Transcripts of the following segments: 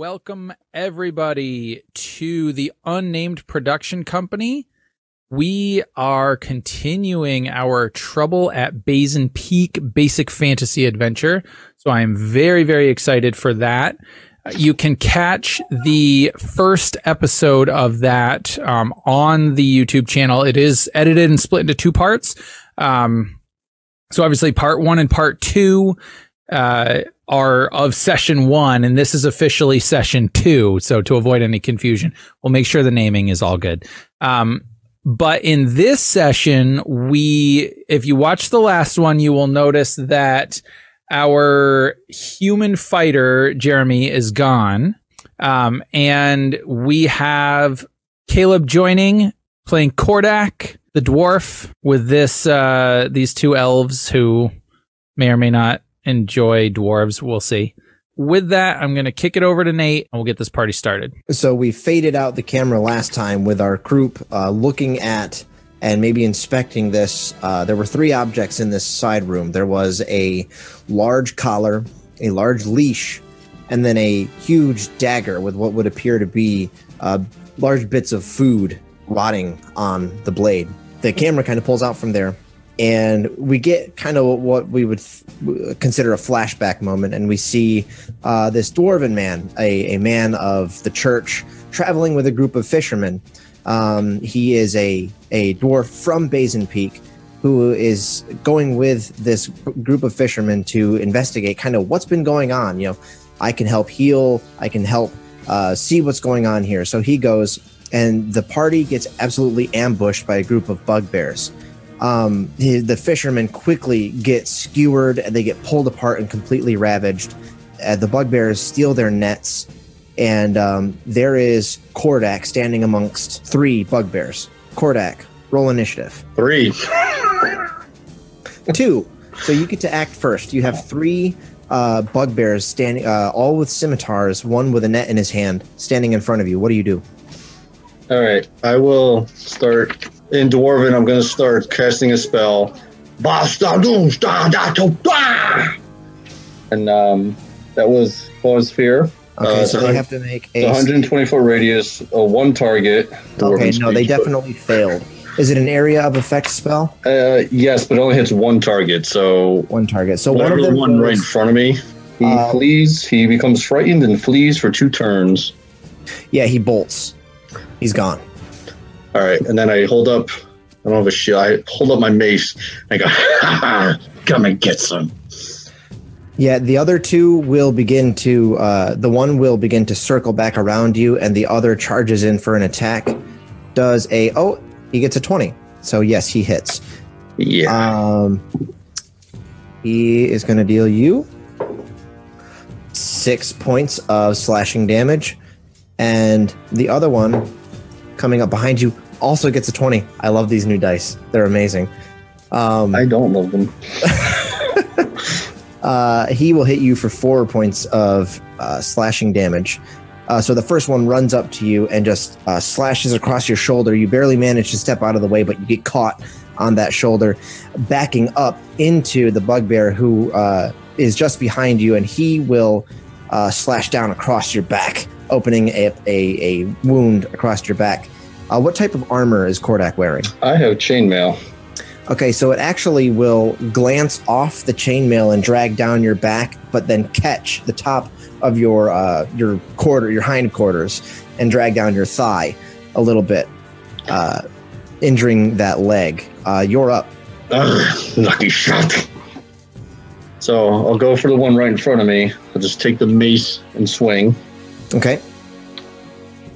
Welcome, everybody, to the Unnamed Production Company. We are continuing our Trouble at Basinpeak basic fantasy adventure, so I am very, very excited for that. You can catch the first episode of that on the YouTube channel. It is edited and split into two parts. So obviously part one and part two are of session one, and this is officially session two. So to avoid any confusion, we'll make sure the naming is all good. But in this session, if you watch the last one, you will notice that our human fighter, Jeremy, is gone. And we have Caleb joining, playing Kordak, the dwarf, with this, these two elves who may or may not enjoy dwarves. We'll see. With that, I'm going to kick it over to Nate and we'll get this party started. So we faded out the camera last time with our group looking at and maybe inspecting this. There were three objects in this side room. There was a large collar, a large leash, and then a huge dagger with what would appear to be large bits of food rotting on the blade. The camera kind of pulls out from there, and we get kind of what we would consider a flashback moment, and we see this dwarven man, a man of the church, traveling with a group of fishermen. He is a dwarf from Basin Peak who is going with this group of fishermen to investigate kind of what's been going on. You know, I can help heal, I can help see what's going on here. So he goes, and the party gets absolutely ambushed by a group of bugbears. The fishermen quickly get skewered, and they get pulled apart and completely ravaged. The bugbears steal their nets, and there is Kordak standing amongst three bugbears. Kordak, roll initiative. Three. Two. So you get to act first. You have three bugbears standing, all with scimitars, one with a net in his hand, standing in front of you. What do you do? All right, I will start... In Dwarven, I'm going to start casting a spell. And that was Fawn's Fear. Okay, so they have to make a 120-foot radius, one target. Okay, no, they definitely failed. Is it an area of effect spell? Yes, but it only hits one target, so... One target. So one of them, the one right in front of me, he flees. He becomes frightened and flees for 2 turns. Yeah, he bolts. He's gone. All right, and then I hold up. I don't have a shield. I hold up my mace. And I go, ha ha, come and get some. Yeah, the other two will begin to. The one will begin to circle back around you, and the other charges in for an attack. Does a he gets a 20. So yes, he hits. Yeah. He is going to deal you 6 points of slashing damage, and the other one, coming up behind you, also gets a 20. I love these new dice. They're amazing. I don't love them. He will hit you for 4 points of slashing damage. So the first one runs up to you and just slashes across your shoulder. You barely manage to step out of the way, but you get caught on that shoulder, backing up into the bugbear who is just behind you, and he will slash down across your back, opening a wound across your back. What type of armor is Kordak wearing? I have chainmail. Okay, so it actually will glance off the chainmail and drag down your back, but then catch the top of your hindquarters, and drag down your thigh a little bit, injuring that leg. You're up. Lucky shot. So I'll go for the one right in front of me. I'll just take the mace and swing. Okay.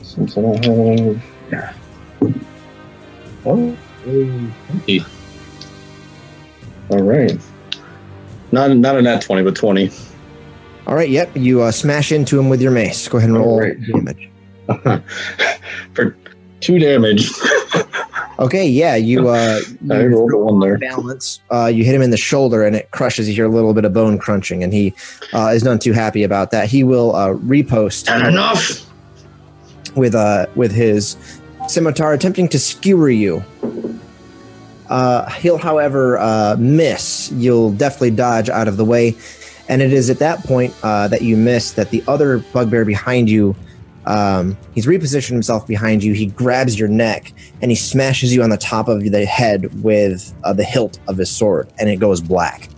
Since I don't have... Yeah. Oh. All right. Not a nat 20, but 20. All right, yep. You smash into him with your mace. Go ahead and roll damage. For 2 damage. Okay, yeah. You rolled a 1 there. Balance. You hit him in the shoulder, and it crushes. You hear a little bit of bone crunching, and he is none too happy about that. He will repost. And enough! With his scimitar, attempting to skewer you. He'll, however, miss. You'll definitely dodge out of the way. And it is at that point that you miss that the other bugbear behind you, he's repositioned himself behind you. He grabs your neck and he smashes you on the top of the head with the hilt of his sword, and it goes black.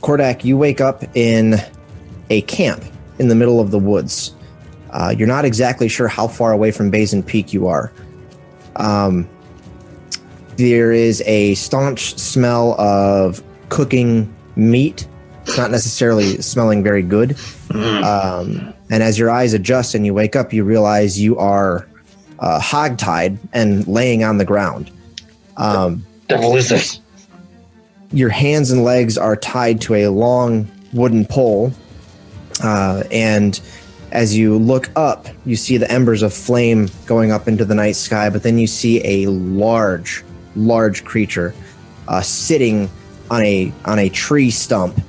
Kordak, you wake up in a camp in the middle of the woods. You're not exactly sure how far away from Basin Peak you are. There is a staunch smell of cooking meat. It's not necessarily smelling very good. And as your eyes adjust and you wake up, you realize you are hogtied and laying on the ground. What the devil is this? Your hands and legs are tied to a long wooden pole. And as you look up, you see the embers of flame going up into the night sky, but then you see a large creature sitting on a tree stump,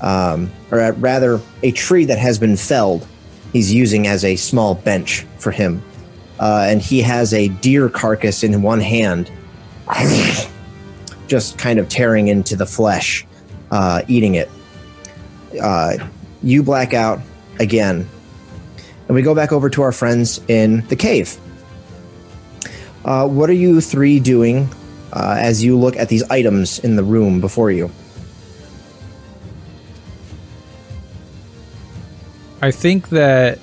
or rather a tree that has been felled. He's using as a small bench for him, and he has a deer carcass in one hand, just kind of tearing into the flesh, eating it. You black out again, and we go back over to our friends in the cave. What are you three doing as you look at these items in the room before you? I think that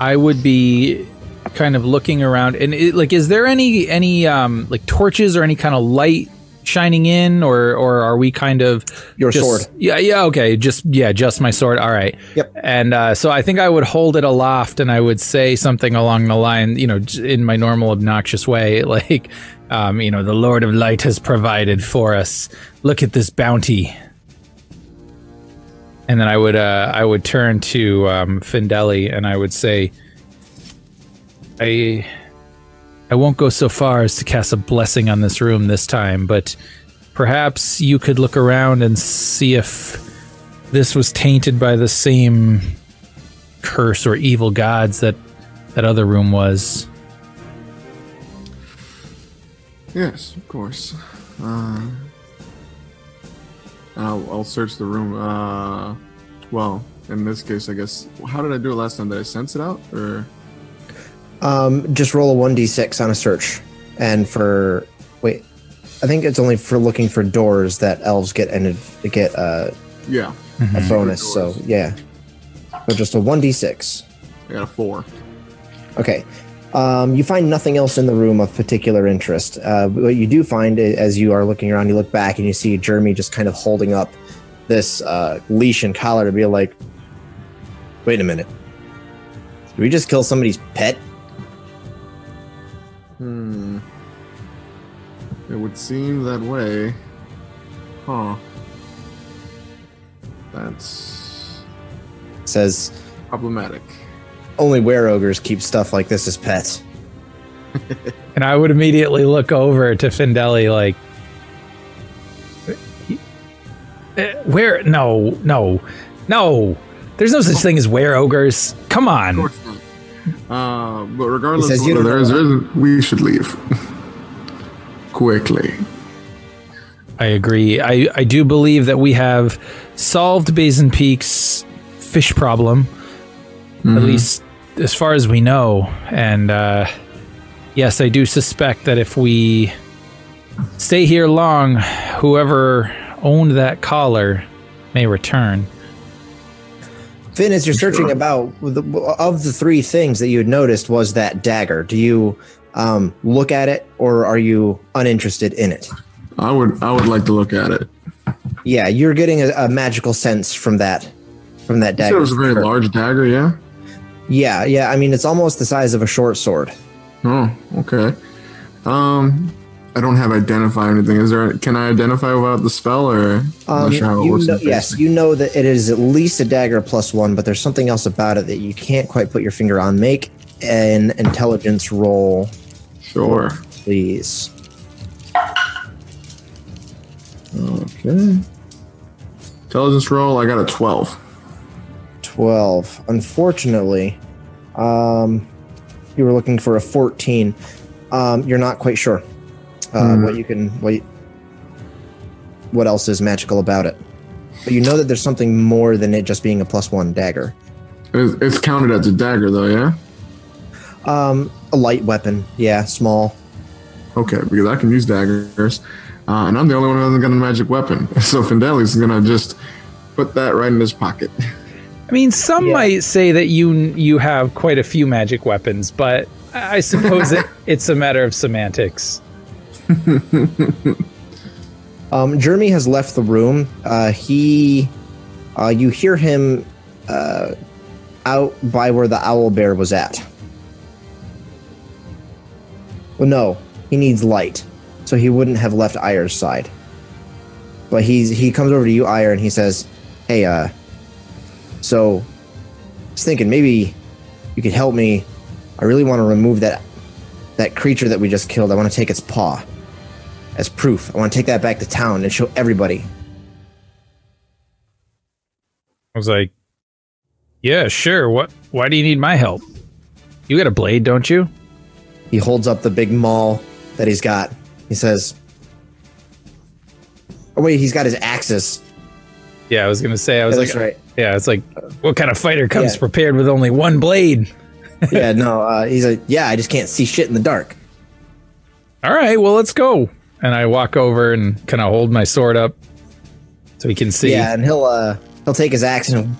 I would be kind of looking around, and is there any torches or any kind of light shining in, or are we kind of sword? Just my sword. All right. Yep. And so I think I would hold it aloft and I would say something along the line, in my normal obnoxious way, the Lord of Light has provided for us. Look at this bounty. And then I would turn to Fendelli and I would say, I won't go so far as to cast a blessing on this room this time, but perhaps you could look around and see if this was tainted by the same curse or evil gods that other room was. Yes, of course. I'll search the room. In this case, I guess, how did I do it last time? Did I sense it out, or...? Just roll a 1d6 on a search, and I think it's only for looking for doors that elves get a bonus. So yeah, but just a 1d6. I got a 4. Okay, you find nothing else in the room of particular interest. What you do find as you are looking around, you look back and you see Jeremy just kind of holding up this leash and collar to be like, "Wait a minute, did we just kill somebody's pet?" It would seem that way. Huh. That's... Says... problematic. Only were-ogres keep stuff like this as pets. And I would immediately look over to Fendelli like... Where? No. There's no such thing as were-ogres. Come on. Of course not. But regardless of whether there is, we should leave. Quickly. I agree. I do believe that we have solved Basin Peak's fish problem, at least as far as we know. And yes, I do suspect that if we stay here long, whoever owned that collar may return. Finn, as you're searching about, of the three things that you had noticed was that dagger. Do you... look at it, or are you uninterested in it? I would like to look at it. Yeah, you're getting a magical sense from that dagger. It was a very large dagger, yeah? Yeah. I mean, it's almost the size of a short sword. Oh, okay. I don't have identify anything. Can I identify without the spell, or I'm not sure how it works? Yes, you know that it is at least a dagger +1, but there's something else about it that you can't quite put your finger on. Make an intelligence roll. Sure. Please. Okay. Intelligence roll, I got a 12. 12. Unfortunately, you were looking for a 14. You're not quite sure what you can... what else is magical about it. But you know that there's something more than it just being a +1 dagger. It's counted as a dagger, though, yeah? A light weapon. Yeah, small. Okay, because I can use daggers. And I'm the only one who hasn't got a magic weapon. So Fendelli's going to just put that right in his pocket. I mean, some might say that you have quite a few magic weapons, but I suppose it's a matter of semantics. Jeremy has left the room. You hear him out by where the owl bear was at. Well, no, he needs light, so he wouldn't have left Iyer's side. But he comes over to you, Iyer, and he says, "Hey, so I was thinking maybe you could help me. I really want to remove that creature that we just killed. I want to take its paw as proof. I want to take that back to town and show everybody." I was like, "Yeah, sure. What? Why do you need my help? You got a blade, don't you?" He holds up the big maul that he's got. He says, "Oh wait, he's got his axes." Yeah, I was gonna say. I was like, right. Yeah, it's like, what kind of fighter comes prepared with only one blade? Yeah, no. He's like, yeah, I just can't see shit in the dark. All right, well, let's go. And I walk over and kind of hold my sword up so he can see. Yeah, and he'll take his axe and.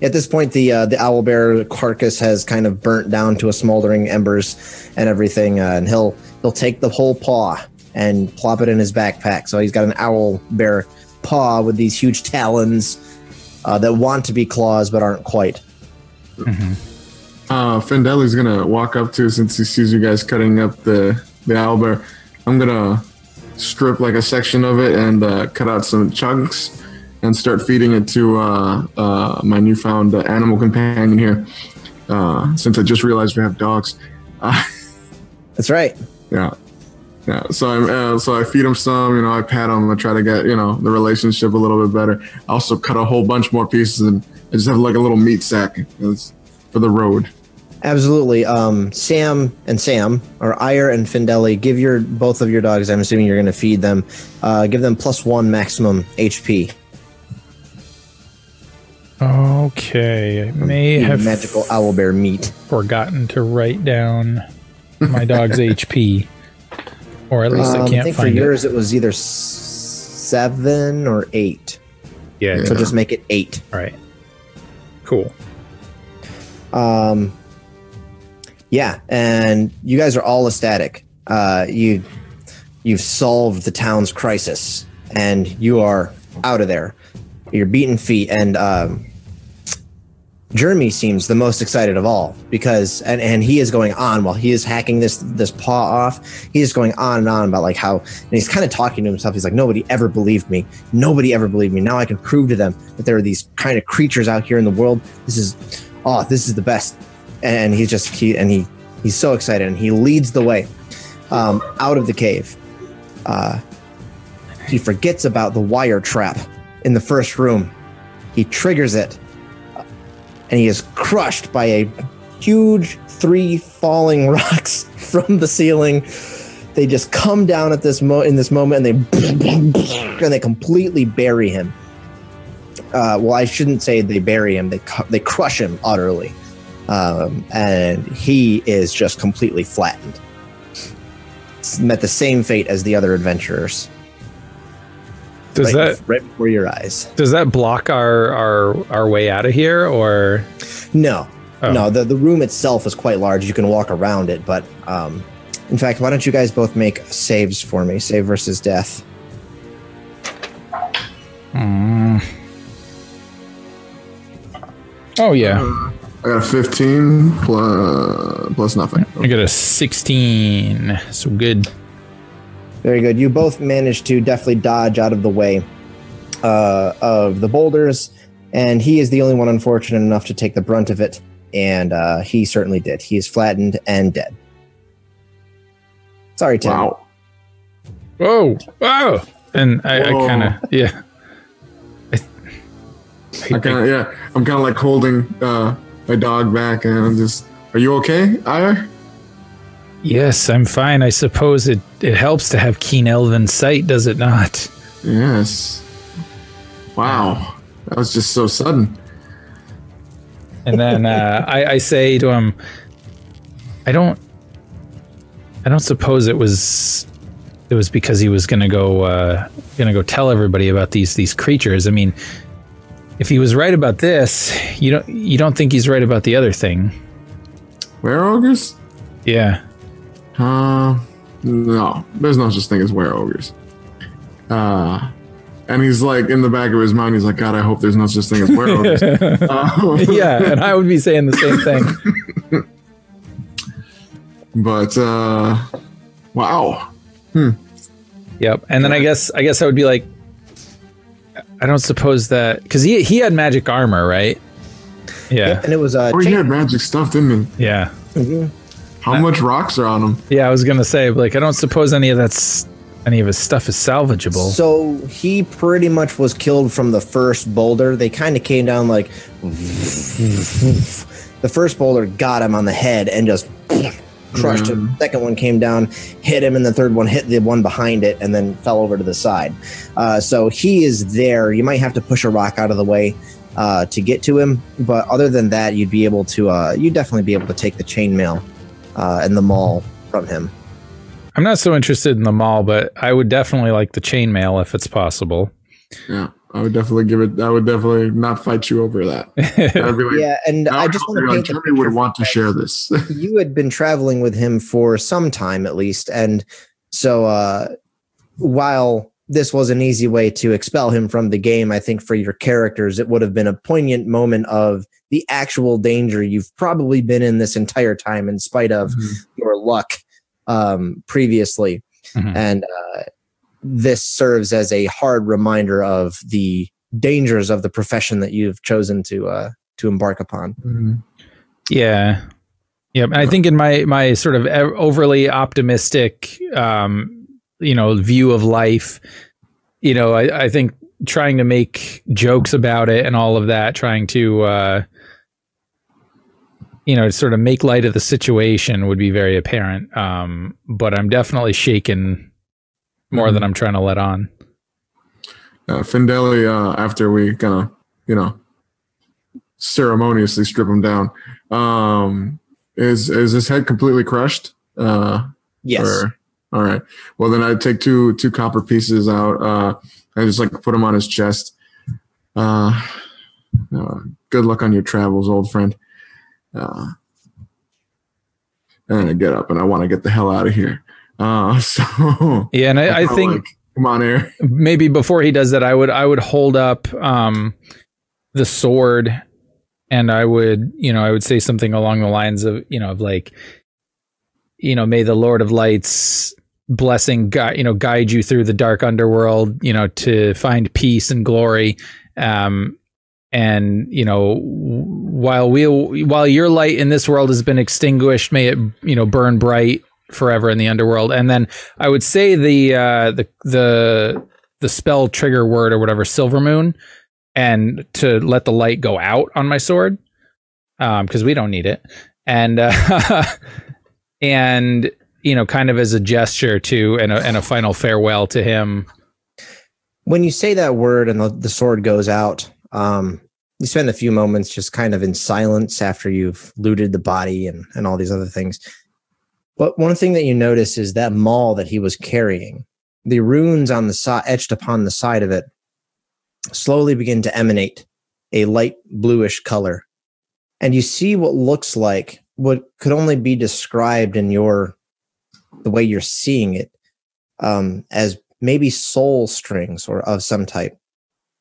At this point, the owlbear carcass has kind of burnt down to a smoldering embers and everything, and he'll take the whole paw and plop it in his backpack. So he's got an owlbear paw with these huge talons that want to be claws but aren't quite. Mm-hmm. Fendelli's gonna walk up to, since he sees you guys cutting up the owlbear, I'm gonna strip like a section of it and cut out some chunks and start feeding it to my newfound animal companion here. Since I just realized we have dogs. That's right. Yeah, yeah. So I feed him some. You know, I pat him. I try to get the relationship a little bit better. I also cut a whole bunch more pieces, and I just have like a little meat sack for the road. Absolutely. Sam or Iyer and Fendelli, give both of your dogs. I'm assuming you're going to feed them. Give them +1 maximum HP. Okay, I may have magical owlbear meat. Forgotten to write down my dog's HP, or at least I can't find it. I think for yours it was either 7 or 8. Yeah. So just make it 8. All right. Cool. Yeah, and you guys are all ecstatic. You've solved the town's crisis, and you are out of there. You're beaten feet, and Jeremy seems the most excited of all, because and he is going on while he is hacking this paw off. He is going on and on about like how, and he's kind of talking to himself. He's like, nobody ever believed me. Nobody ever believed me. Now I can prove to them that there are these kind of creatures out here in the world. This is the best. And he's just he's so excited, and he leads the way out of the cave. He forgets about the wire trap in the first room. He triggers it, and he is crushed by a huge 3 falling rocks from the ceiling. They just come down at this moment, and they completely bury him. Well, I shouldn't say they bury him. They crush him utterly, and he is just completely flattened. Met the same fate as the other adventurers. Does right before your eyes. Does that block our way out of here, or? No. Oh. No, the room itself is quite large. You can walk around it, but in fact, why don't you guys both make saves for me? Save versus death. Oh, yeah. I got a 15 plus nothing. I got a 16, so good. Very good. You both managed to definitely dodge out of the way of the boulders, and he is the only one unfortunate enough to take the brunt of it, and he certainly did. He is flattened and dead. Sorry, Tim. Wow. Whoa. Wow. And I kind of, yeah. I'm kind of like holding my dog back, and I'm just, are you okay, Iyer? Yes, I'm fine. I suppose it helps to have keen elven sight, does it not? Yes. Wow. That was just so sudden. And then I say to him, I don't suppose it was because he was gonna go tell everybody about these creatures. I mean, if he was right about this, you don't think he's right about the other thing? Were-ogres? Yeah. No, there's no such thing as were-ogres. And he's like, in the back of his mind, he's like, God, I hope there's no such thing as were-ogres. Yeah, and I would be saying the same thing. But wow. Hmm. Yep. And then I guess I would be like, I don't suppose that, because he had magic armor, right? Yeah. Yep, and it was he had magic stuff, didn't he? Yeah. Mm-hmm. How much rocks are on him? Yeah, I was gonna say, like, I don't suppose any of his stuff is salvageable. So he pretty much was killed from the first boulder. They kind of came down like the first boulder got him on the head and just crushed him. The second one came down, hit him, and the third one hit the one behind it and then fell over to the side. So he is there. You might have to push a rock out of the way to get to him, but other than that, you'd be able to you'd definitely be able to take the chainmail and the maul from him. I'm not so interested in the maul, but I would definitely like the chainmail if it's possible. Yeah. I would definitely give it. I would definitely not fight you over that. Like, yeah, and I just want to paint the picture would want to share this. You had been traveling with him for some time at least, and so while this was an easy way to expel him from the game, I think for your characters, it would have been a poignant moment of the actual danger you've probably been in this entire time, in spite of your luck previously, and. This serves as a hard reminder of the dangers of the profession that you've chosen to embark upon. Mm-hmm. Yeah. Yeah. And I think in my sort of overly optimistic, view of life, I think trying to make jokes about it and all of that, trying to, sort of make light of the situation would be very apparent. But I'm definitely shaken more than I'm trying to let on. Fendelli, after we kind of, ceremoniously strip him down, is his head completely crushed? Yes. All right. Well, then I take two copper pieces out and just like put them on his chest. Good luck on your travels, old friend. And I get up and I want to get the hell out of here. Yeah, and I think like, come on here. Maybe before he does that, I would hold up the sword, and I would say something along the lines of may the Lord of Light's blessing guide you through the dark underworld to find peace and glory, and while your light in this world has been extinguished, may it burn bright forever in the underworld. And then I would say the spell trigger word or whatever, Silver Moon, and to let the light go out on my sword, because we don't need it, and and kind of as a gesture to and a final farewell to him. When you say that word and the sword goes out, you spend a few moments just kind of in silence after you've looted the body and all these other things. But one thing that you notice is that maul that he was carrying, the runes on the side, etched upon the side of it, slowly begin to emanate a light bluish color. And you see what looks like what could only be described in the way you're seeing it, as maybe soul strings or of some type.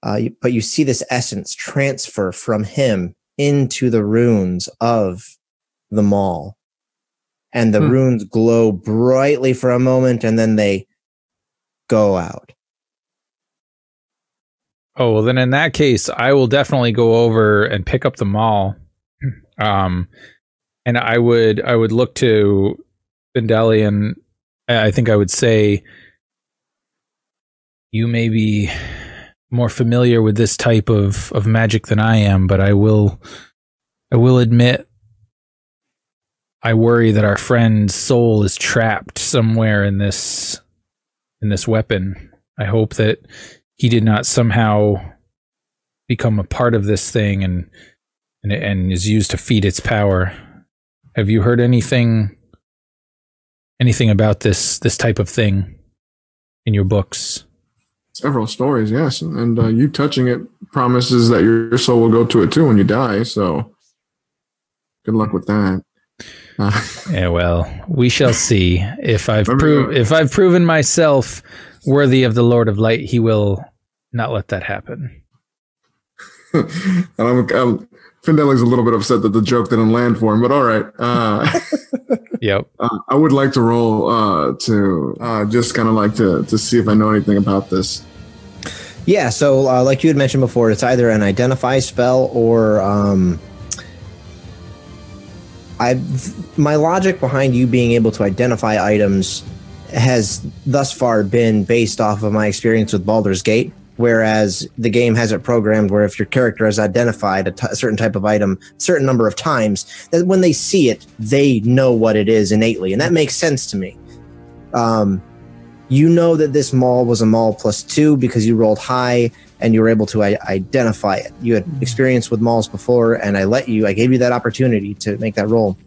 But you see this essence transfer from him into the runes of the maul. And the runes glow brightly for a moment, and then they go out. Oh, well, then in that case, I will definitely go over and pick up the maul. And I would look to Fendelli, and I think I would say, you may be more familiar with this type of magic than I am, but I will admit, I worry that our friend's soul is trapped somewhere in this weapon. I hope that he did not somehow become a part of this thing and is used to feed its power. Have you heard anything about this type of thing in your books? Several stories, yes, and you touching it promises that your soul will go to it too when you die. So, good luck with that. Yeah, well, we shall see. If I've proven myself worthy of the Lord of Light, he will not let that happen. And Fendelli's a little bit upset that the joke didn't land for him, but all right. Yep. I would like to roll to just kind of like to see if I know anything about this. Yeah, so like you had mentioned before, it's either an identify spell or my logic behind you being able to identify items has thus far been based off of my experience with Baldur's Gate, whereas the game has it programmed where if your character has identified a certain type of item a certain number of times, that when they see it, they know what it is innately, and that makes sense to me. You know that this maul was a maul +2 because you rolled high and you were able to identify it. You had experience with mauls before, and I gave you that opportunity to make that roll.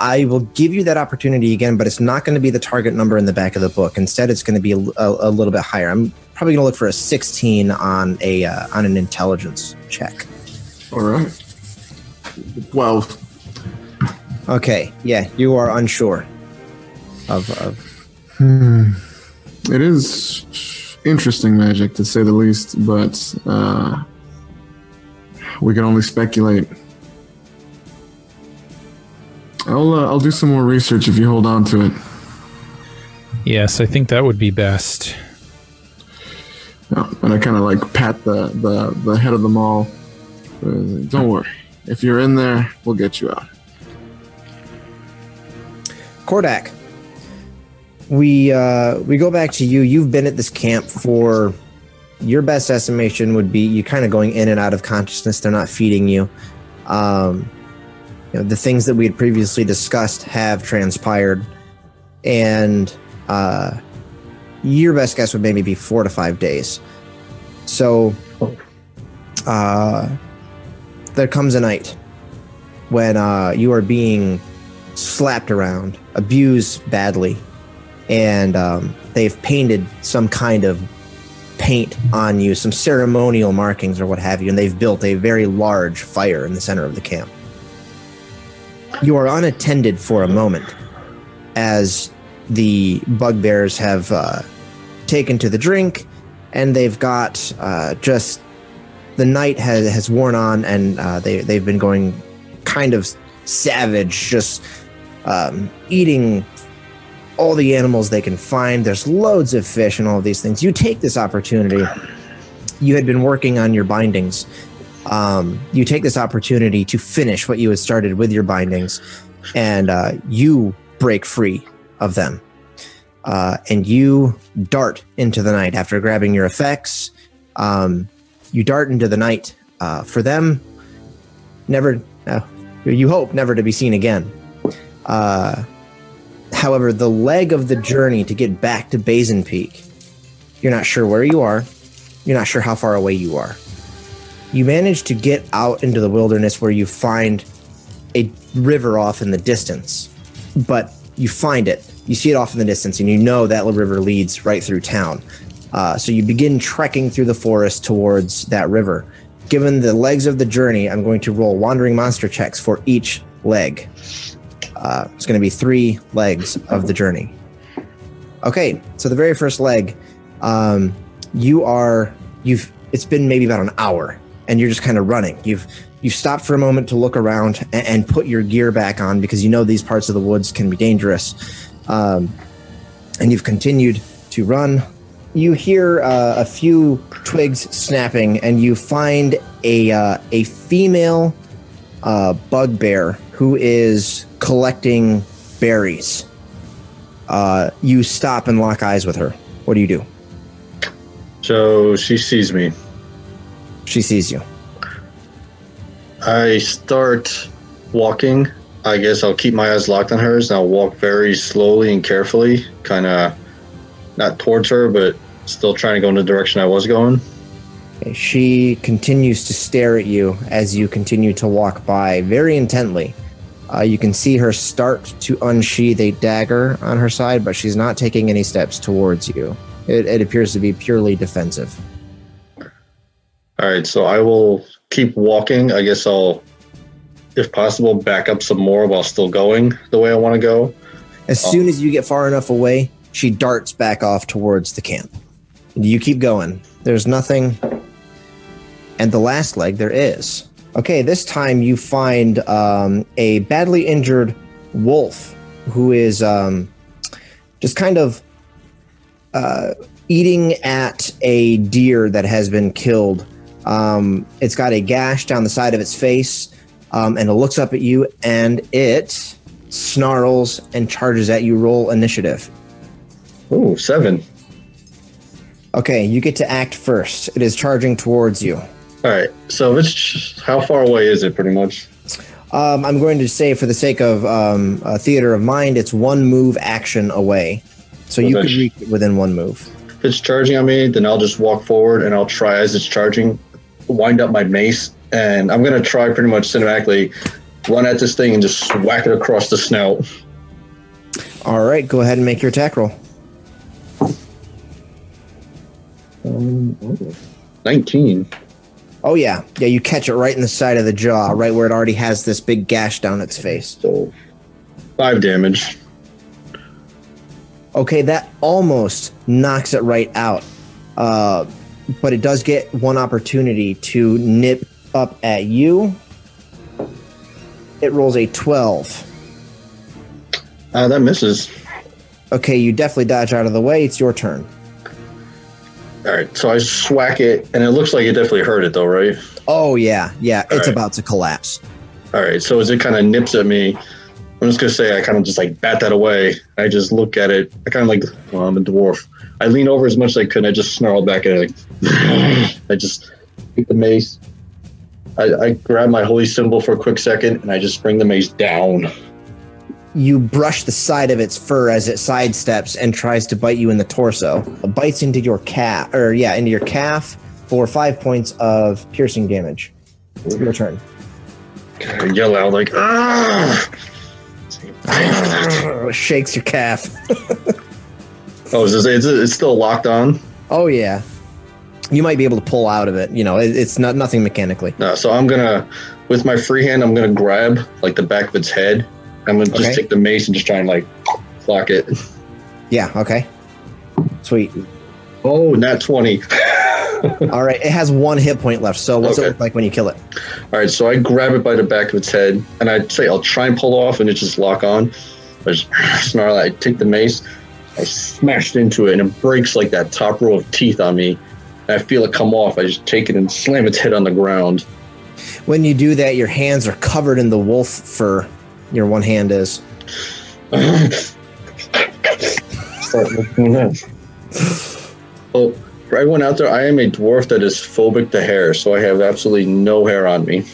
I will give you that opportunity again, but it's not going to be the target number in the back of the book. Instead, it's going to be a little bit higher. I'm probably going to look for a 16 on an intelligence check. All right. 12. Okay. Yeah, you are unsure of. It is interesting magic, to say the least, but we can only speculate. I'll do some more research if you hold on to it. Yes, I think that would be best. Oh, and I kind of like pat the head of the mall. Don't worry. If you're in there, we'll get you out. Kordak, we go back to you. You've been at this camp for, your best estimation would be, you're kind of going in and out of consciousness. They're not feeding you. You know, the things that we had previously discussed have transpired, and your best guess would maybe be 4 to 5 days. So there comes a night when you are being slapped around, abused badly, and they've painted some kind of paint on you, some ceremonial markings or what have you, and they've built a very large fire in the center of the camp. You are unattended for a moment as the bugbears have taken to the drink, and they've got just the night has worn on, and they've been going kind of savage, just eating all the animals they can find. There's loads of fish and all of these things. You take this opportunity. You had been working on your bindings. You take this opportunity to finish what you had started with your bindings, and you break free of them. And you dart into the night after grabbing your effects. You dart into the night for them. You hope never to be seen again. However, the leg of the journey to get back to Basin Peak, you're not sure where you are. You're not sure how far away you are. You manage to get out into the wilderness where you find a river off in the distance, but you find it. You see it off in the distance, and you know that river leads right through town. So you begin trekking through the forest towards that river. Given the legs of the journey, I'm going to roll wandering monster checks for each leg. It's going to be 3 legs of the journey. Okay, so the very first leg, it's been maybe about an hour, and you're just kind of running. You've stopped for a moment to look around and put your gear back on, because you know these parts of the woods can be dangerous. And you've continued to run. You hear a few twigs snapping, and you find a female bugbear who is collecting berries. You stop and lock eyes with her. What do you do? So she sees me. She sees you. I start walking. I guess I'll keep my eyes locked on hers, and I'll walk very slowly and carefully, kind of not towards her, but Still trying to go in the direction I was going. Okay, she continues to stare at you as you continue to walk by very intently. You can see her start to unsheath a dagger on her side, but she's not taking any steps towards you. It appears to be purely defensive. All right, so I will keep walking. I guess I'll, if possible, back up some more while still going the way I want to go. As soon as you get far enough away, she darts back off towards the camp. You keep going. There's nothing. And the last leg, there is. Okay, this time you find a badly injured wolf who is just kind of eating at a deer that has been killed. It's got a gash down the side of its face, and it looks up at you, and it snarls and charges at you. Roll initiative. Ooh, 7. Okay, you get to act first. It is charging towards you. All right, so how far away is it, pretty much? I'm going to say, for the sake of a theater of mind, it's one move action away. So you could reach it within one move. If it's charging on me, then I'll just walk forward, and I'll try, as it's charging, wind up my mace, and I'm going to try pretty much cinematically run at this thing and just whack it across the snout. All right, go ahead and make your attack roll. 19. Oh, yeah. Yeah, you catch it right in the side of the jaw, right where it already has this big gash down its face. So 5 damage. Okay, that almost knocks it right out. But it does get one opportunity to nip up at you. It rolls a 12. That misses. Okay, you definitely dodge out of the way. It's your turn. All right, so I swack it, and it looks like it definitely hurt it, though, right? Oh, yeah, yeah. All it's right. About to collapse. All right, so as it kind of nips at me, I'm just going to say I kind of just, like, bat that away. I just look at it. I kind of, like, well, I'm a dwarf. I lean over as much as I could, and I just snarl back at it. I just take the mace. I grab my holy symbol for a quick second, and I just bring the mace down. You brush the side of its fur as it sidesteps and tries to bite you in the torso. It bites into your calf, for 5 points of piercing damage. Your turn. I yell out like, ah! Shakes your calf. Oh, it's still locked on? Oh yeah. You might be able to pull out of it. You know, it's not nothing mechanically. No, so I'm gonna, with my free hand, I'm gonna grab like the back of its head. I'm going to just take the mace and just try and, like, clock it. Yeah, okay. Sweet. Oh, not 20. All right, it has 1 hit point left, so what's it look like when you kill it? All right, so I grab it by the back of its head, and I say I'll try and pull off, and it just lock on. I just snarl at it. I take the mace, I smashed into it, and it breaks, like, that top row of teeth on me. And I feel it come off. I just take it and slam its head on the ground. When you do that, your hands are covered in the wolf fur. Your one hand is. Oh, for everyone out there, I am a dwarf that is phobic to hair, so I have absolutely no hair on me.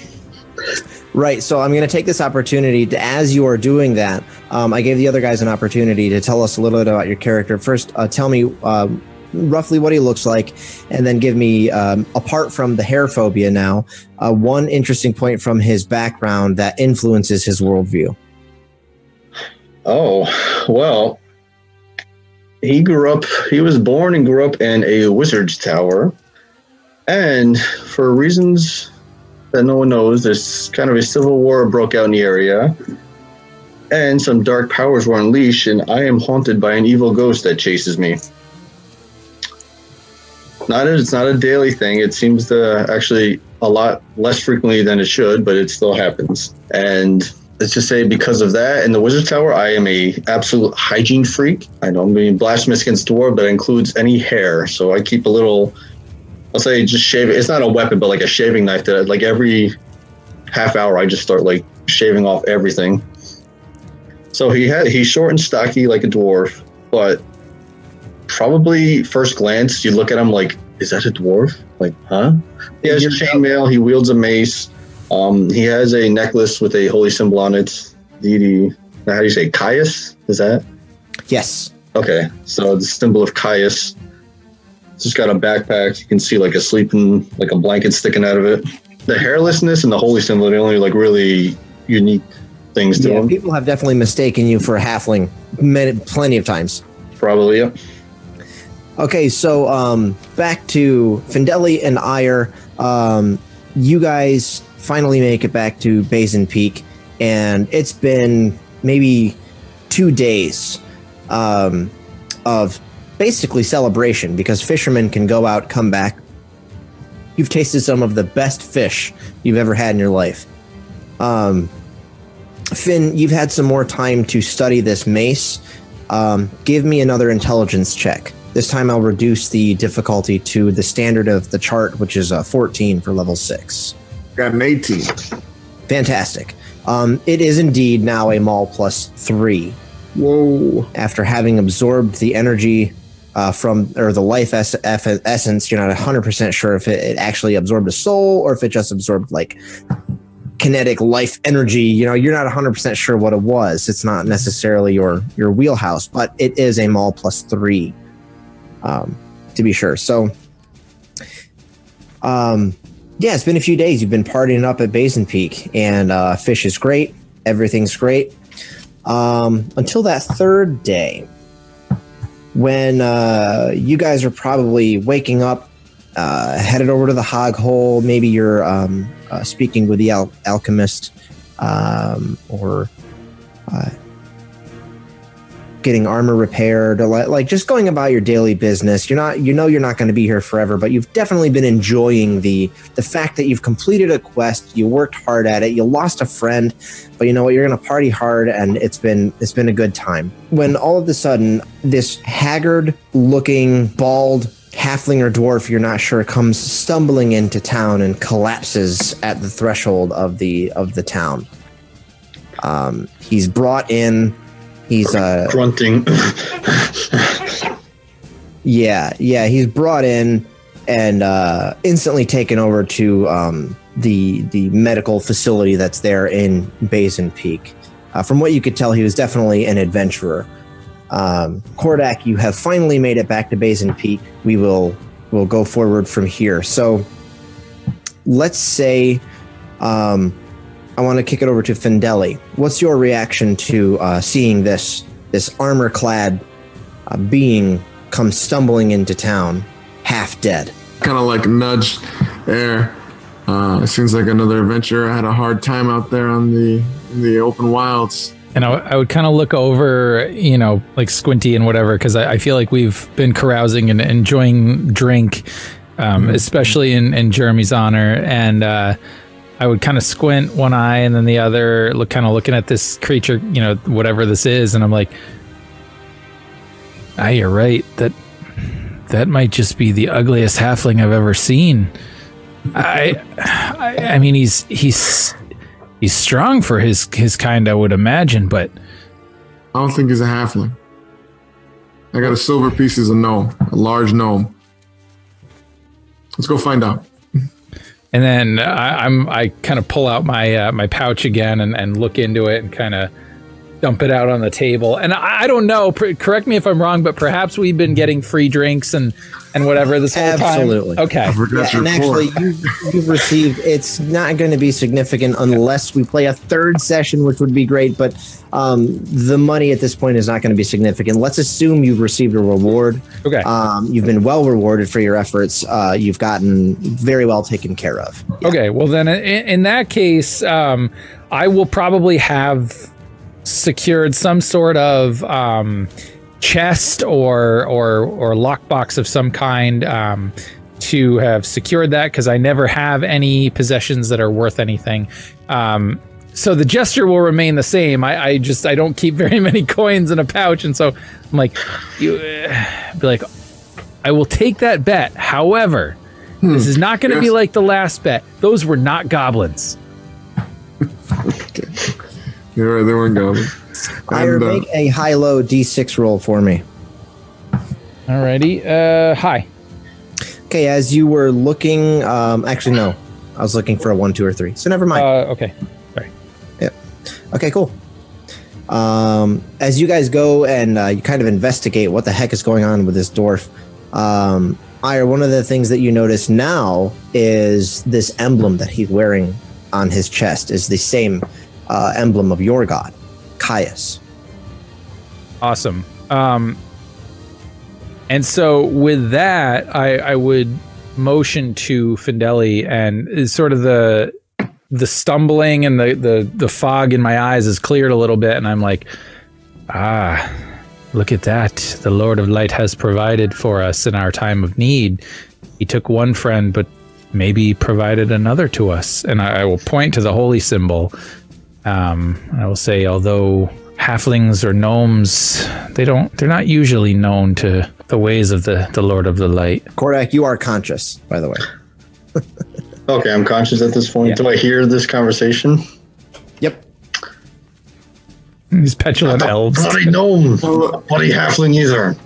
Right, so I'm going to take this opportunity to, as you are doing that, I gave the other guys an opportunity to tell us a little bit about your character. First, tell me roughly what he looks like, and then give me, apart from the hair phobia now, one interesting point from his background that influences his worldview. Oh, well, he was born and grew up in a wizard's tower, and for reasons that no one knows, there's kind of a civil war broke out in the area, and some dark powers were unleashed, and I am haunted by an evil ghost that chases me. It's not a daily thing. It seems to actually a lot less frequently than it should, but it still happens. And let's just say because of that, in the Wizard Tower, I am a absolute hygiene freak. I know I'm being blasphemous against dwarf, but it includes any hair. So I keep a little, I'll say just shave. It's not a weapon, but like a shaving knife that like every half hour, I just start like shaving off everything. So he's short and stocky like a dwarf, but probably first glance, you look at him like, is that a dwarf? Like, huh? He has chainmail. He wields a mace. He has a necklace with a holy symbol on it. How do you say Kaius? Is that? Yes. Okay. So the symbol of Kaius. Just got a backpack. You can see like a sleeping, like a blanket sticking out of it. The hairlessness and the holy symbol are the only like really unique things to them. People have definitely mistaken you for a halfling plenty of times. Probably, yeah. Okay, so back to Fendelli and Iyer. You guys finally make it back to Basin Peak, and it's been maybe 2 days of basically celebration because fishermen can go out, come back. You've tasted some of the best fish you've ever had in your life. Finn, you've had some more time to study this mace. Give me another intelligence check. This time I'll reduce the difficulty to the standard of the chart, which is 14 for level 6. Got an 18. Fantastic. It is indeed now a Maul plus 3. Whoa. After having absorbed the energy from, or the life essence, you're not 100% sure if it actually absorbed a soul or if it just absorbed like kinetic life energy. You know, you're not 100% sure what it was. It's not necessarily your wheelhouse, but it is a Maul plus 3, to be sure. So, yeah, it's been a few days. You've been partying up at Basin Peak, and fish is great. Everything's great. Until that third day, when you guys are probably waking up, headed over to the hog hole. Maybe you're speaking with the alchemist, or getting armor repaired, or like just going about your daily business. You're not, you know, you're not going to be here forever, but you've definitely been enjoying the fact that you've completed a quest, you worked hard at it, you lost a friend, but you know what, you're going to party hard, and it's been a good time. When all of a sudden, this haggard-looking, bald halfling or dwarf, you're not sure, comes stumbling into town and collapses at the threshold of the town. He's brought in. He's grunting. yeah. He's brought in and instantly taken over to the medical facility that's there in Basin Peak. From what you could tell, he was definitely an adventurer. Kordak, you have finally made it back to Basin Peak. We'll go forward from here. So let's say. I want to kick it over to Fendelli. What's your reaction to seeing this armor-clad being come stumbling into town, half dead? Kind of like nudged there. It seems like another adventurer. I had a hard time out there on in the open wilds. And I would kind of look over, you know, like squinty and whatever, because I feel like we've been carousing and enjoying drink, especially in Jeremy's honor, and I would kind of squint one eye and then the other, looking at this creature, you know, whatever this is, and I'm like, "Ah, you're right. That might just be the ugliest halfling I've ever seen. I mean, he's strong for his kind, I would imagine, but I don't think he's a halfling. I got a silver piece is a gnome, a large gnome. Let's go find out." And then I kind of pull out my my pouch again and look into it and kind of dump it out on the table. And I don't know, correct me if I'm wrong, but perhaps we've been getting free drinks and whatever this whole Absolutely. Time. Absolutely. Okay. Yeah, and actually, you've received, it's not going to be significant unless we play a third session, which would be great. But the money at this point is not going to be significant. Let's assume you've received a reward. Okay. You've been well rewarded for your efforts. You've gotten very well taken care of. Yeah. Okay. Well, then in that case, I will probably have secured some sort of chest or lockbox of some kind to have secured that, because I never have any possessions that are worth anything. So the gesture will remain the same. I don't keep very many coins in a pouch, and so I'm like, I will take that bet. However, this is not going to be like the last bet. Those were not goblins. Okay. You're right, they weren't goblins. Iyer, make a high-low D6 roll for me. Alrighty, high. Okay, as you were looking, actually no, I was looking for a 1, 2, or 3. So never mind. Okay, sorry. Yep. Okay, cool. As you guys go and you kind of investigate what the heck is going on with this dwarf, Iyer, one of the things that you notice now is this emblem that he's wearing on his chest is the same emblem of your god, Kaius. Awesome. And so with that, I would motion to Fendelli, and sort of the stumbling and the fog in my eyes is cleared a little bit, and I'm like, ah, look at that. The Lord of Light has provided for us in our time of need. He took one friend, but maybe provided another to us. And I will point to the holy symbol. I will say, although halflings or gnomes, they're not usually known to the ways of the Lord of the Light. Kordak, you are conscious, by the way. Okay, I'm conscious at this point. Yeah. Do I hear this conversation? Yep. These petulant elves. Bloody gnome. Bloody halfling either.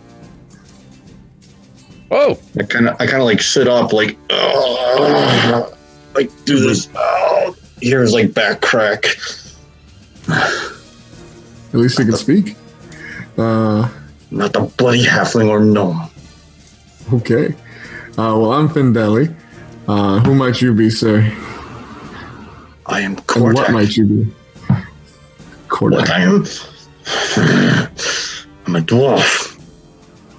Oh. I kind of like sit up, like, oh, like do this. Oh, here's like back crack. At least he can speak. Not the bloody halfling or gnome. Okay. Well, I'm Fendelli. Who might you be, sir? I am Kordak. And what might you be? Kordak. What I am? I'm a dwarf.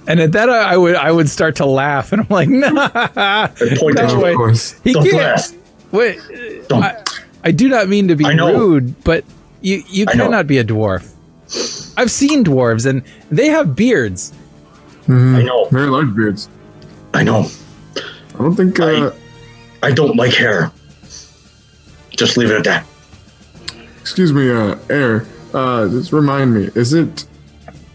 And at that, I would start to laugh, and I'm like, nah. I point out, of course. He don't can't. Laugh. Wait, don't. I do not mean to be rude, but you cannot be a dwarf. I've seen dwarves, and they have beards. Mm-hmm. I know. Very large beards. I know. I don't think... I don't like hair. Just leave it at that. Excuse me, Air. Just remind me, is it...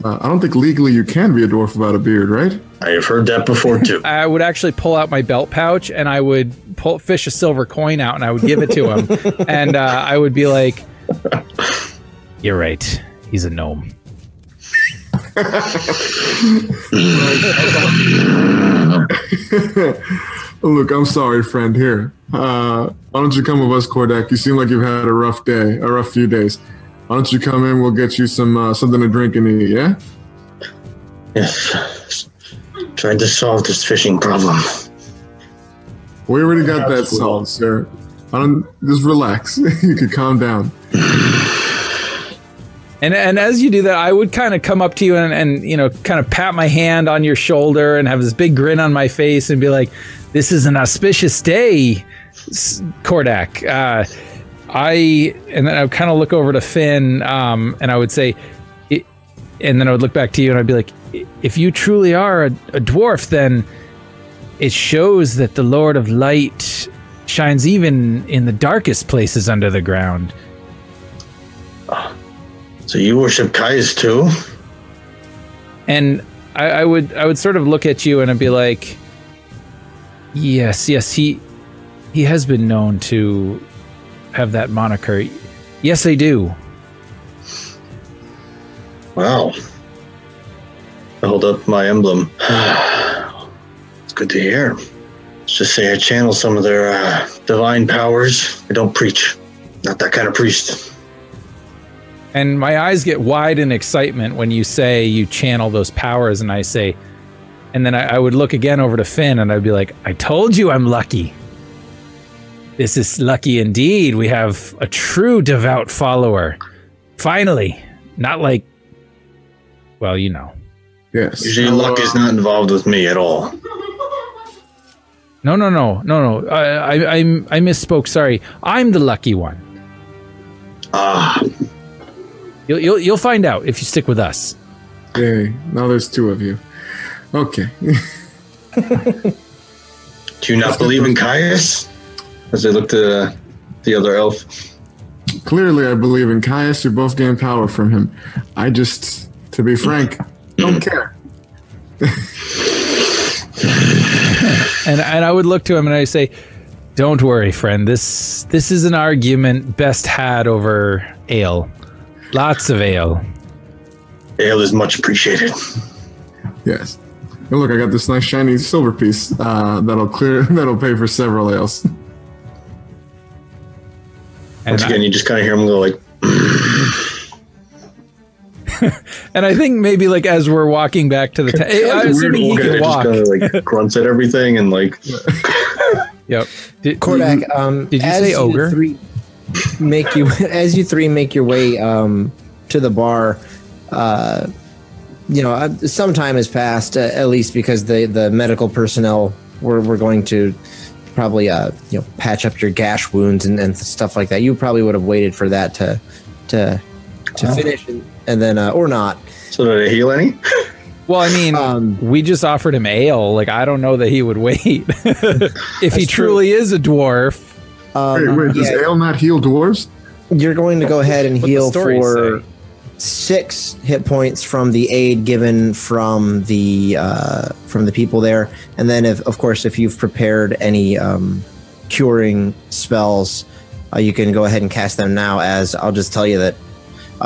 I don't think legally you can be a dwarf without a beard, right? I have heard that before, too. I would actually pull out my belt pouch, and I would fish a silver coin out, and I would give it to him. And I would be like, you're right. He's a gnome. Look, I'm sorry, friend. Here, why don't you come with us, Kordak? You seem like you've had a rough day, a rough few days. Why don't you come in? We'll get you some something to drink and eat. Yeah. Yes. Trying to solve this fishing problem. We already got that solved, sir. Just relax. You can calm down. And as you do that, I would kind of come up to you and you know, kind of pat my hand on your shoulder and have this big grin on my face and be like, this is an auspicious day, Kordak. And then I would kind of look over to Finn, and I would say, and then I would look back to you and I'd be like, if you truly are a dwarf, then it shows that the Lord of Light shines even in the darkest places under the ground. So you worship Kaius too? And I would sort of look at you and I'd be like, yes, he has been known to have that moniker. Yes, I do. Wow. I hold up my emblem. It's good to hear. Let's just say I channel some of their divine powers. I don't preach. Not that kind of priest. And my eyes get wide in excitement when you say you channel those powers, and I say, and then I would look again over to Finn, and I'd be like, I told you I'm lucky. This is lucky indeed. We have a true devout follower. Finally. Not like, well, you know. Yes. Usually luck is not involved with me at all. No. I misspoke, sorry. I'm the lucky one. Ah. You'll find out if you stick with us. Yay. Now there's two of you. Okay. Do you not believe in Kaius? As I look to the other elf. Clearly I believe in Kaius. You both gain power from him. I just, to be frank, don't care. And I would look to him and I say, don't worry, friend. This is an argument best had over ale. Lots of ale. Ale is much appreciated. Yes. Oh, look, I got this nice shiny silver piece that'll pay for several ales. And once again, you just kind of hear him go like. And I think maybe like as we're walking back to the town, I was assuming he could walk. Just kinda, like grunts at everything and like. Yep. Kordak, did you say ogre? As you three make your way to the bar, you know, some time has passed, at least because the medical personnel were going to probably you know, patch up your gash wounds and stuff like that. You probably would have waited for that to finish and then or not. So did it heal any? Well, I mean, we just offered him ale. Like, I don't know that he would wait if he truly is a dwarf. Wait, does ale not heal dwarves? You're going to go ahead and heal for 6 hit points from the aid given from the people there, and then if you've prepared any curing spells, you can go ahead and cast them now. As I'll just tell you that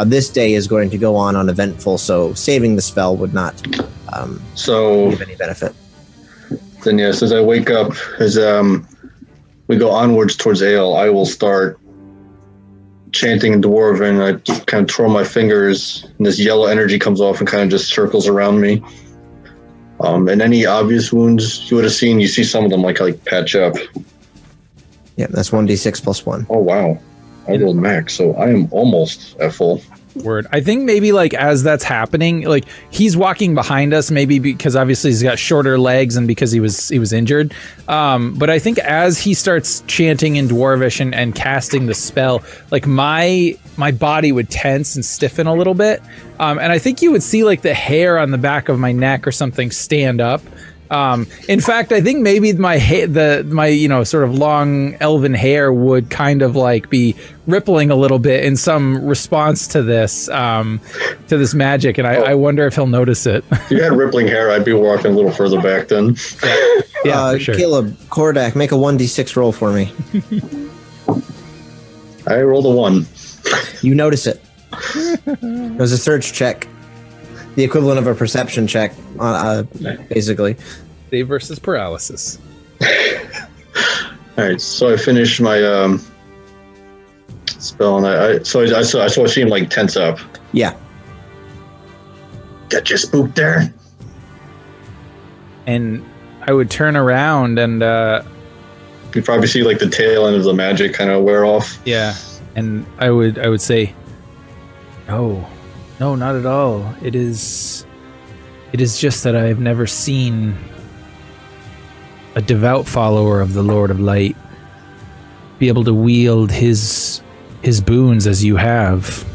this day is going to go on uneventful, so saving the spell would not give any benefit. Then yes, as I wake up, as we go onwards towards ale, I will start chanting in Dwarven. I just kind of twirl my fingers, and this yellow energy comes off and kind of just circles around me. And any obvious wounds you would have seen, you see some of them like patch up. Yeah, that's 1d6 plus 1. Oh, wow. I rolled max, so I am almost at full. Word. I think maybe like as that's happening, like he's walking behind us, maybe because obviously he's got shorter legs and because he was injured. But I think as he starts chanting in Dwarvish and casting the spell, like my body would tense and stiffen a little bit. And I think you would see like the hair on the back of my neck or something stand up. In fact, I think maybe my you know, sort of long elven hair would kind of like be rippling a little bit in some response to this magic, and I wonder if he'll notice it. If you had rippling hair, I'd be walking a little further back then. Yeah, for sure. Caleb, Kordak, make a 1d6 roll for me. I rolled a 1. You notice it. It was a search check. The equivalent of a perception check, basically. Save versus paralysis. All right, so I finished my spell, and I saw him like tense up. Yeah. Got you spooked there. And I would turn around, and you'd probably see like the tail end of the magic kind of wear off. Yeah, and I would say, no. No, not at all. It is just that I have never seen a devout follower of the Lord of Light be able to wield his boons as you have.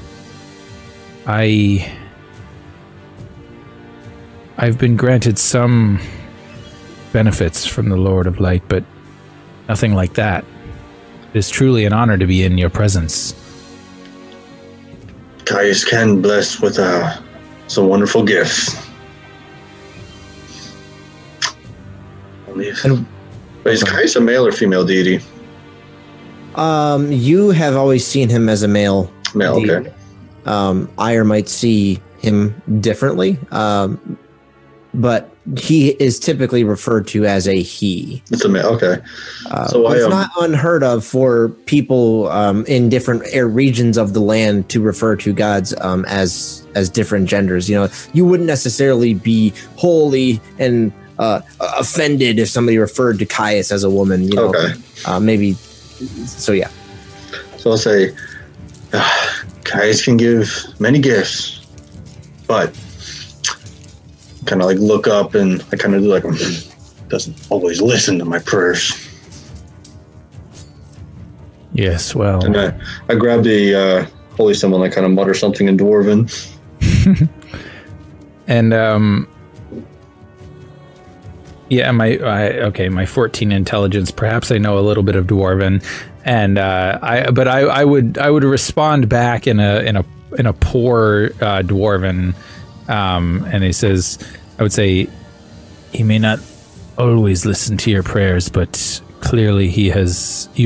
I've been granted some benefits from the Lord of Light, but nothing like that. It is truly an honor to be in your presence. Kaius can bless with some wonderful gifts. Is Kaius a male or female deity? You have always seen him as a male. Male, deity. Okay. Iyer might see him differently, but he is typically referred to as a he. It's a male, okay. So it's not unheard of for people in different regions of the land to refer to gods as different genders. You know, you wouldn't necessarily be holy and offended if somebody referred to Caius as a woman. You know, okay. Maybe. So yeah. So I'll say, Caius can give many gifts, but. Kind of like look up and I kind of do like doesn't always listen to my prayers. Yes, well. And I grab the holy symbol and I kind of mutter something in Dwarven. And yeah, my 14 intelligence. Perhaps I know a little bit of Dwarven, and I would respond back in a poor Dwarven. And he says, I would say, he may not always listen to your prayers, but clearly you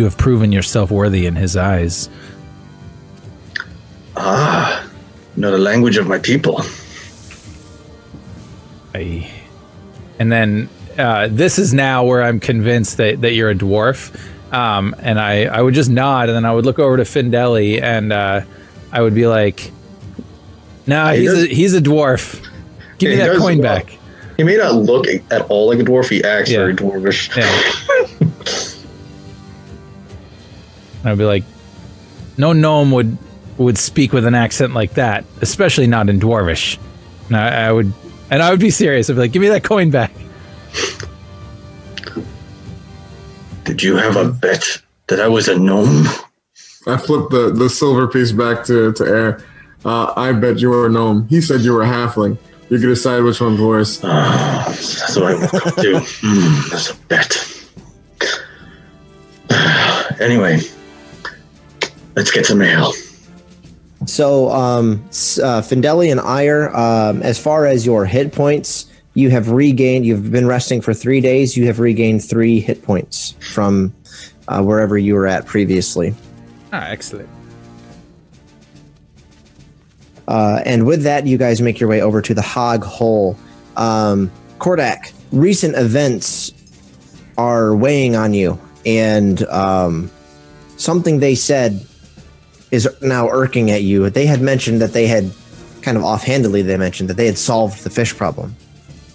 have proven yourself worthy in his eyes. Ah, not a language of my people. And then this is now where I'm convinced that you're a dwarf. And I would just nod, and then I would look over to Fendelli, and I would be like, No, he's a dwarf. Give me that coin back. He may not look at all like a dwarf. He acts very dwarvish. Yeah. I'd be like, no gnome would speak with an accent like that, especially not in dwarvish. And I would be serious. I'd be like, give me that coin back. Did you have a bet that I was a gnome? I flipped the silver piece back to Air. I bet you were a gnome. He said you were a halfling. You can decide which one's worse. That's what I woke up to. That's a bet. Anyway, let's get some mail. So, Fendelli and Iyer, as far as your hit points, you have regained, you've been resting for 3 days, you have regained 3 hit points from wherever you were at previously. Ah, excellent. And with that, you guys make your way over to the Hog Hole. Kordak, recent events are weighing on you, and something they said is now irking at you. They had mentioned that they had, kind of offhandedly, they mentioned that they had solved the fish problem.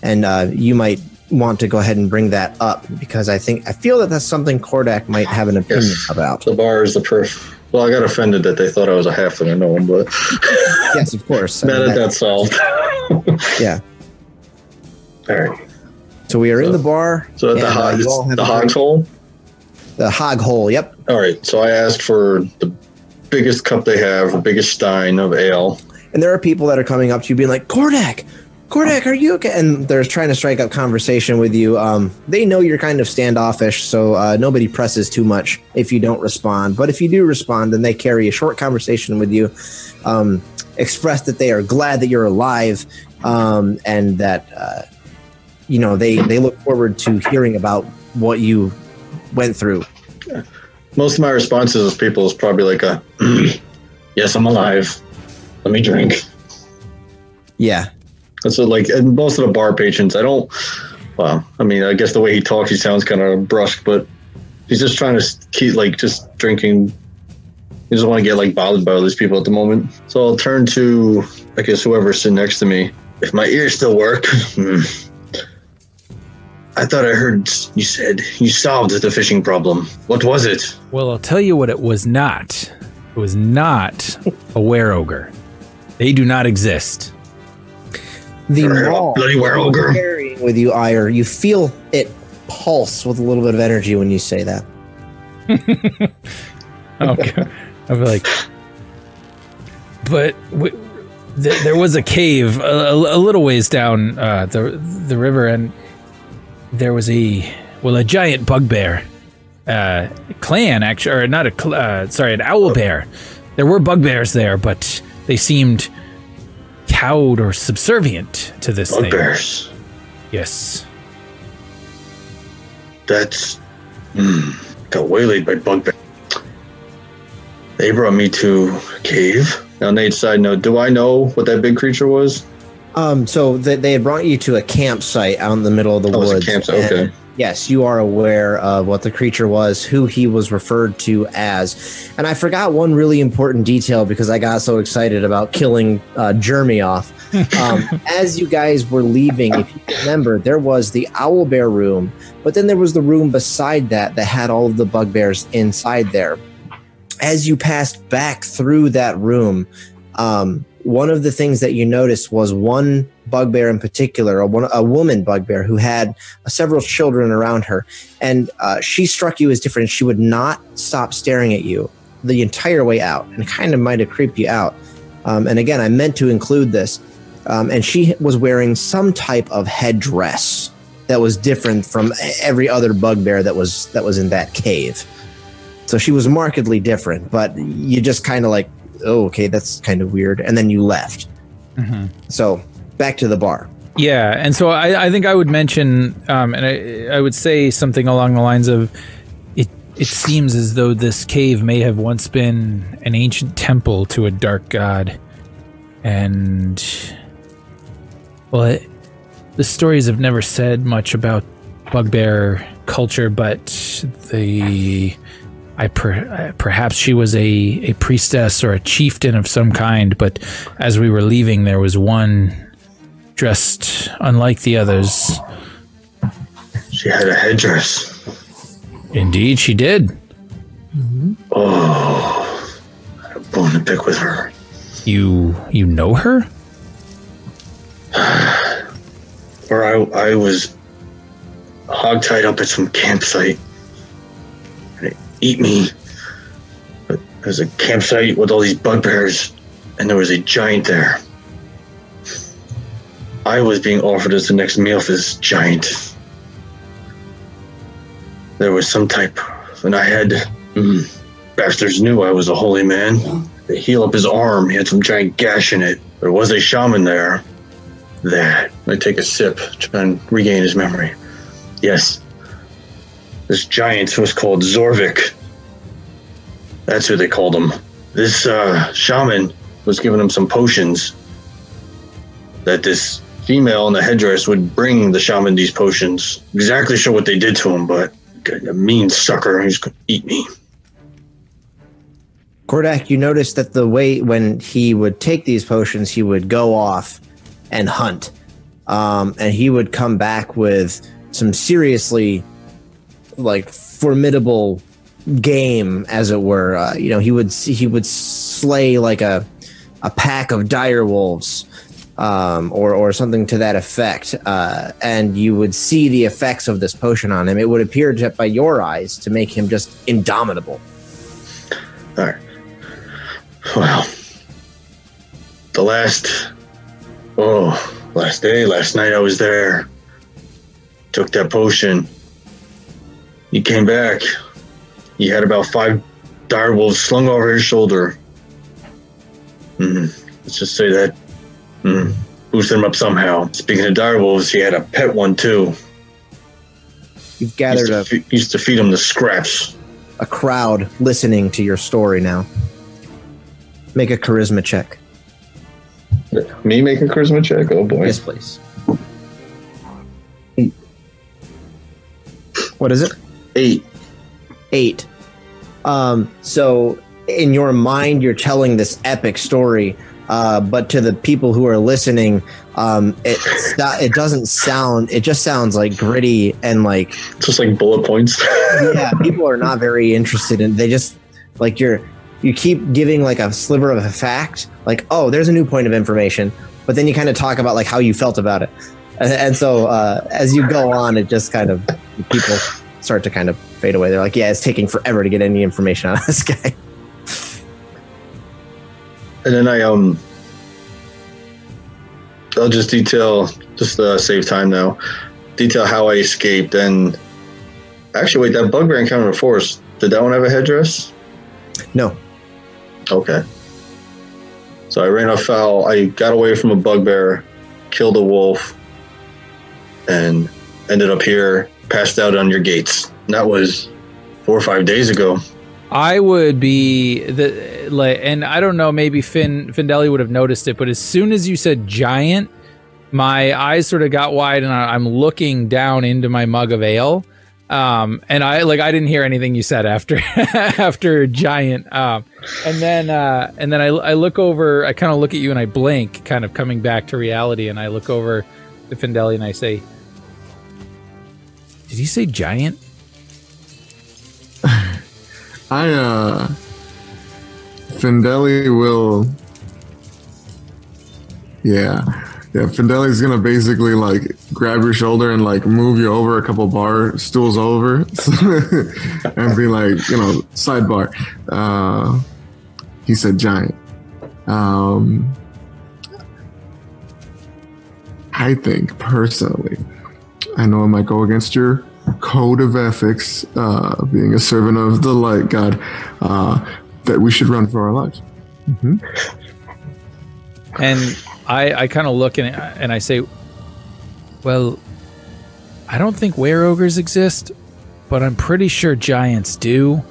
And you might want to go ahead and bring that up, because I feel that that's something Kordak might have an opinion about. The bar is the proof. Well, I got offended that they thought I was a halfling or no one, but yes, of course. Now that that's solved. Yeah. All right. So we are in the bar. So at the Hog Hole? The Hog Hole, yep. All right. So I asked for the biggest cup they have, the biggest stein of ale. And there are people that are coming up to you being like, Kordak, are you okay? And they're trying to strike up conversation with you. They know you're kind of standoffish, so nobody presses too much if you don't respond. But if you do respond, then they carry a short conversation with you, express that they are glad that you're alive, and that they look forward to hearing about what you went through. Most of my responses to people is probably like a, yes, I'm alive. Let me drink. Yeah. So like, and most of the bar patrons, I guess the way he talks, he sounds kind of brusque, but he's just trying to keep like just drinking. He doesn't want to get like bothered by all these people at the moment. So I'll turn to, I guess, whoever's sitting next to me. If my ears still work, I thought I heard you said you solved the fishing problem. What was it? Well, I'll tell you what it was not. It was not a were-ogre. They do not exist. The maul you're carrying with you, Iyer, you feel it pulse with a little bit of energy when you say that. Okay. I'll be like, but there was a cave a little ways down the river, and there was a giant bugbear clan, actually, or not a sorry, an owl bear. There were bugbears there, but they seemed cowed or subservient to this thing. Bugbears. Yes. That's... got waylaid by bugbears. They brought me to a cave. Now, Nate, side note, do I know what that big creature was? So they had brought you to a campsite out in the middle of the woods. Campsite, okay. Yes, you are aware of what the creature was, who he was referred to as. And I forgot one really important detail because I got so excited about killing Jeremy off. As you guys were leaving, if you remember, there was the owlbear room, but then there was the room beside that had all of the bugbears inside there. As you passed back through that room, one of the things that you noticed was one bugbear in particular, a woman bugbear who had several children around her. And she struck you as different. She would not stop staring at you the entire way out, and kind of might have creeped you out. And again, I meant to include this. And she was wearing some type of headdress that was different from every other bugbear that was in that cave. So she was markedly different, but you just kind of like, oh, okay, that's kind of weird. And then you left. Mm-hmm. So back to the bar. Yeah. And so I think I would mention, and I would say something along the lines of, it seems as though this cave may have once been an ancient temple to a dark god. And, well, the stories have never said much about bugbear culture, but the Perhaps she was a priestess or a chieftain of some kind, but as we were leaving, there was one dressed unlike the others. She had a headdress. Indeed, she did. Mm-hmm. Oh, I had a bone to pick with her. You know her? Or I was hogtied up at some campsite. And it ate me. But there was a campsite with all these bugbears, and there was a giant there. I was being offered as the next meal for this giant. There was some type, and I had... bastards knew I was a holy man. They healed up his arm. He had some giant gash in it. There was a shaman there. That. I take a sip, try and regain his memory. Yes. This giant was called Zorvik. That's who they called him. This shaman was giving him some potions that this female in the headdress would bring the shaman these potions. Exactly sure what they did to him, but a mean sucker, he's going to eat me. Kordak, you noticed that the way when he would take these potions, he would go off and hunt. And he would come back with some seriously, like, formidable game, as it were. He would slay like a pack of dire wolves, or something to that effect. And you would see the effects of this potion on him. It would appear to, by your eyes, to make him just indomitable. All right. Well, the last night I was there, took that potion. He came back. He had about 5 direwolves slung over his shoulder. Let's just say that boosted him up somehow. Speaking of direwolves, he had a pet one too. You've gathered up. Used to feed him the scraps. A crowd listening to your story now. Make a charisma check. Me make a charisma check? Oh boy. Yes, please. 8. What is it? 8. So in your mind, you're telling this epic story, but to the people who are listening, it doesn't sound. It just sounds like gritty and like just like bullet points. Yeah, people are not very interested in. They just like you keep giving like a sliver of a fact, like, oh, there's a new point of information, but then you kind of talk about like how you felt about it, and so as you go on, it just kind of people start to kind of fade away. They're like, yeah, it's taking forever to get any information out of this guy. And then I'll just detail, just to save time now, detail how I escaped. And actually, wait, that bugbear encounter in the forest, did that one have a headdress? No. Okay. So I ran afoul. I got away from a bugbear, killed a wolf, and ended up here, passed out on your gates. And that was 4 or 5 days ago. I would be the like, and I don't know. Maybe Fendelli would have noticed it, but as soon as you said giant, my eyes sort of got wide, and I'm looking down into my mug of ale. And I didn't hear anything you said after after giant. And then I look over. I kind of look at you, and I blink, kind of coming back to reality. And I look over to Fendelli, and I say, "Did he say giant?" Fendelli will... Yeah, Fendelli's gonna basically, like, grab your shoulder and, like, move you over a couple bar stools over and be like, you know, sidebar. He said giant. I think, personally, I know I might go against your code of ethics, being a servant of the light god, that we should run for our lives. Mm-hmm. And I kind of look and I say, well, I don't think were-ogres exist, but I'm pretty sure giants do.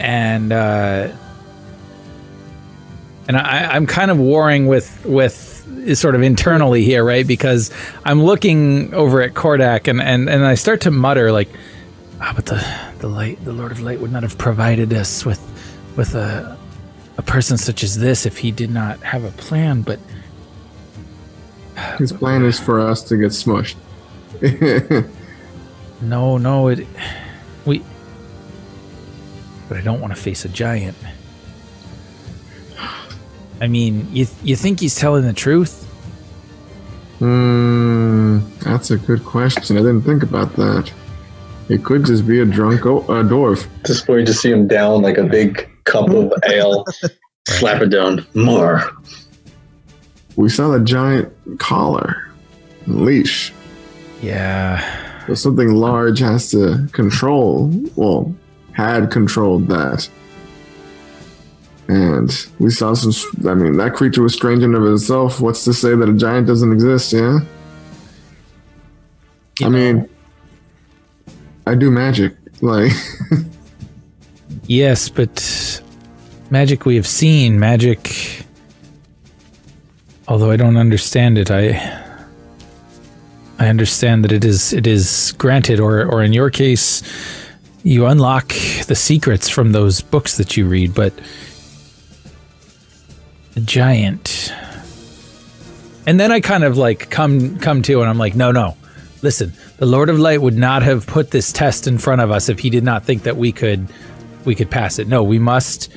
And I'm kind of warring with sort of internally here, right? Because I'm looking over at Kordak and I start to mutter like, Ah, but the Lord of Light would not have provided us with a person such as this if he did not have a plan. But his plan is for us to get smushed. No, we. But I don't want to face a giant. I mean, you think he's telling the truth? That's a good question. I didn't think about that. It could just be a drunk dwarf. Just where you just see him down like a big cup of ale, slap it down. More. We saw the giant collar, leash. Yeah. So something large has to control. Well, had controlled that. And we saw some, I mean, that creature was strange in and of itself. What's to say that a giant doesn't exist, yeah? I mean, I do magic, like. Yes, but magic we have seen, magic, although I don't understand it, I understand that it is granted, or in your case, you unlock the secrets from those books that you read, but a giant. And then I kind of like come to, and I'm like, no. Listen, the Lord of Light would not have put this test in front of us if he did not think that we could pass it. No, we must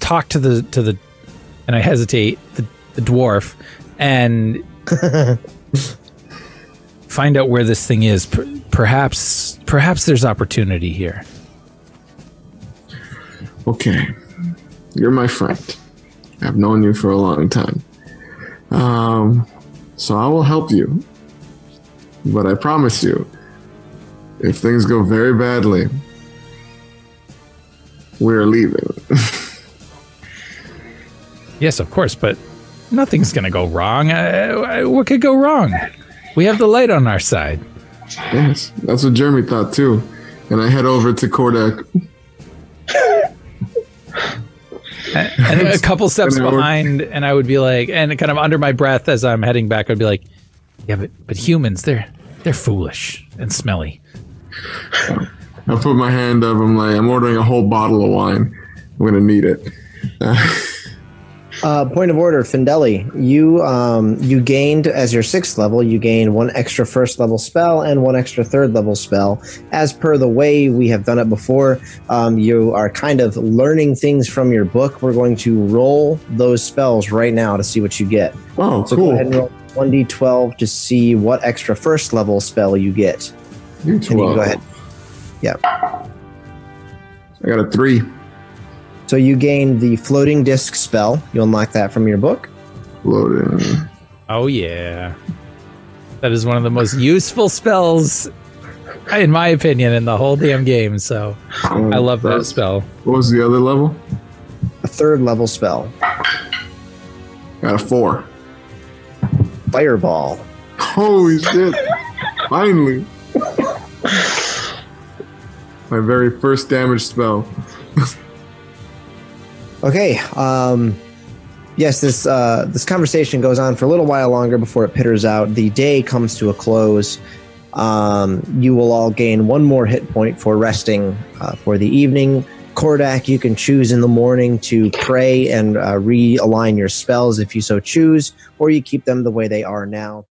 talk to the and I hesitate, the dwarf, and find out where this thing is. Perhaps there's opportunity here. Okay. You're my friend. I've known you for a long time. So I will help you. But I promise you, if things go very badly, we're leaving. Yes, of course, but nothing's going to go wrong. What could go wrong? We have the light on our side. Yes, that's what Jeremy thought too. And I head over to Kordak. And a couple steps behind, and I would be like, and kind of under my breath as I'm heading back, I'd be like, yeah, but humans, they're foolish and smelly. I put my hand up. I'm like, I'm ordering a whole bottle of wine. I'm going to need it. Point of order, Fendelli, you gained, as your 6th level, you gained one extra 1st level spell and one extra 3rd level spell. As per the way we have done it before, you are kind of learning things from your book. We're going to roll those spells right now to see what you get. Oh, so cool. Go ahead and roll 1d12 to see what extra 1st level spell you get. And you go ahead. Yep. I got a 3. So you gain the floating disc spell. You unlock that from your book. Floating. Oh, yeah. That is one of the most useful spells, in my opinion, in the whole damn game. So I love that spell. What was the other level? A 3rd level spell. Got a 4. Fireball. Holy shit. Finally. My very first damage spell. Okay. Yes, this conversation goes on for a little while longer before it pitters out. The day comes to a close. You will all gain one more hit point for resting for the evening. Kordak, you can choose in the morning to pray and realign your spells if you so choose, or you keep them the way they are now.